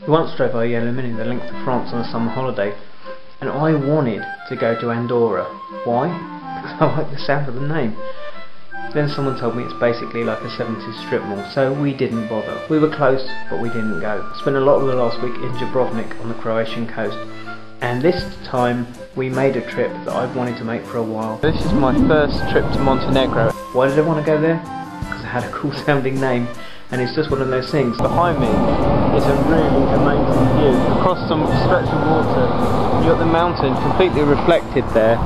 We once drove our yellow mini the length of France on a summer holiday, and I wanted to go to Andorra. Why? Because I like the sound of the name. Then someone told me it's basically like a 70s strip mall, so we didn't bother. We were close, but we didn't go. Spent a lot of the last week in Dubrovnik on the Croatian coast, and this time we made a trip that I've wanted to make for a while. This is my first trip to Montenegro. Why did I want to go there? Because it had a cool sounding name, and it's just one of those things. Behind me is a really amazing view. Across some stretch of water, you've got the mountain completely reflected there.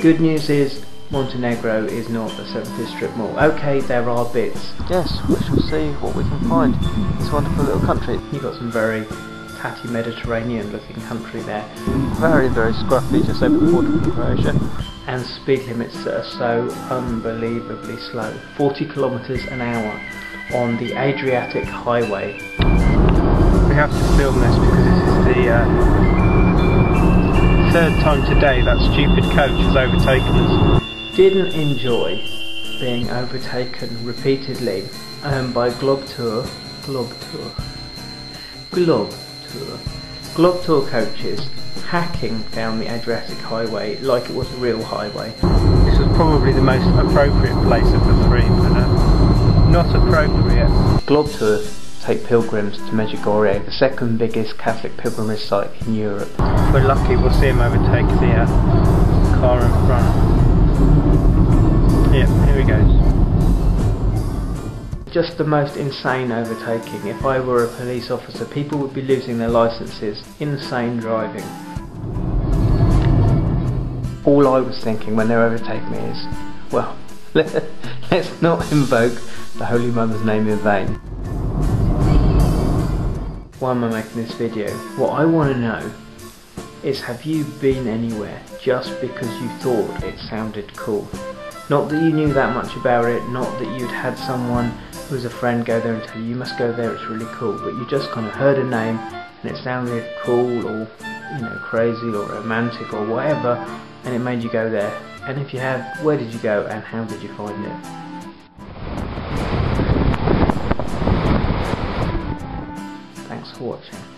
Good news is, Montenegro is not a 70s strip mall. Okay, there are bits. Yes, we shall see what we can find in this wonderful little country. You've got some very tatty Mediterranean looking country there. Very, very scruffy, just over the border with Croatia. And speed limits that are so unbelievably slow. 40 kilometres an hour on the Adriatic Highway. We have to film this because this is the third time today that stupid coach has overtaken us. Didn't enjoy being overtaken repeatedly by Globtour coaches hacking down the Adriatic Highway like it was a real highway. This was probably the most appropriate place of the three, but not appropriate. Globtour take pilgrims to Medjugorje, the second biggest Catholic pilgrimage site in Europe. If we're lucky, we'll see him overtake the car in front. Yep, here he goes. Just the most insane overtaking. If I were a police officer, people would be losing their licences. Insane driving. All I was thinking when they overtake me is, well, let's not invoke the Holy Mother's name in vain. Why am I making this video? What I want to know is, have you been anywhere just because you thought it sounded cool? Not that you knew that much about it, not that you'd had someone who was a friend go there and tell you, you must go there, it's really cool, but you just kind of heard a name and it sounded cool or, you know, crazy or romantic or whatever, and it made you go there. And if you have, where did you go and how did you find it? Watching.